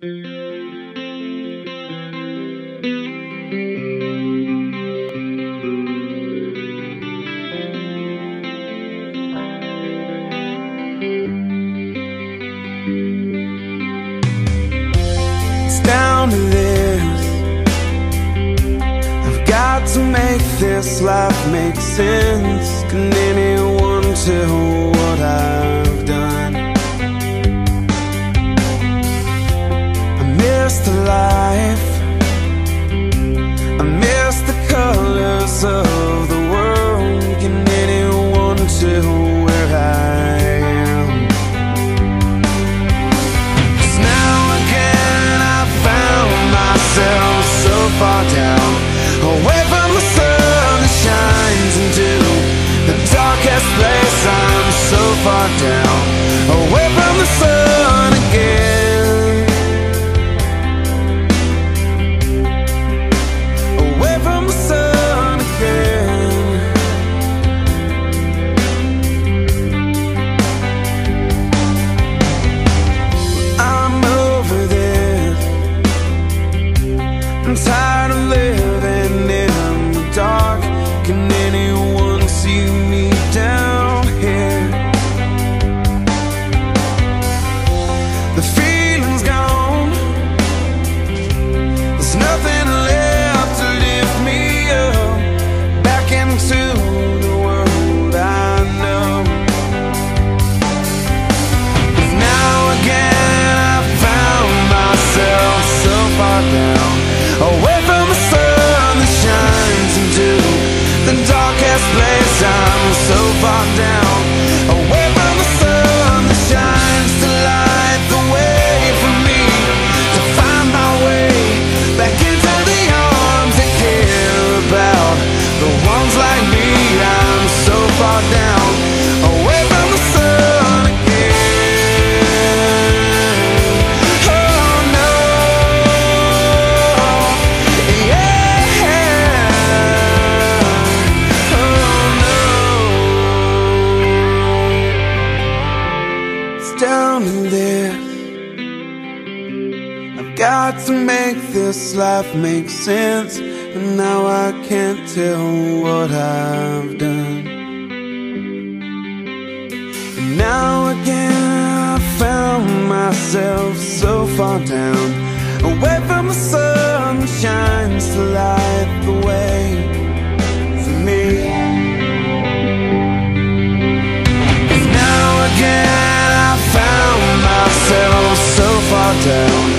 It's down to this. I've got to make this life make sense. Can anyone tell what I've done? I miss the life, I miss the colors of the world. Can anyone tell where I am? 'Cause now again I found myself so far down, away from the sun that shines into the darkest place. I'm so far down, away from the sun again. I'm tired of living in the dark. Can anyone see me down here? The feeling's gone. There's nothing left to lift me up, back into the world I know. But now again I found myself so far down, away from the sun that shines into the darkest place. I'm so far down, away from the sun that shines to light the way for me to find my way back into the arms that care about the ones like me. I'm so far down, away from the sun again. Oh no, yeah, oh no. It's down in there. I've got to make this life make sense, and now I can't tell what I've done. And now again I found myself so far down, away from the sun that shines to light the way for me. And now again I found myself so far down,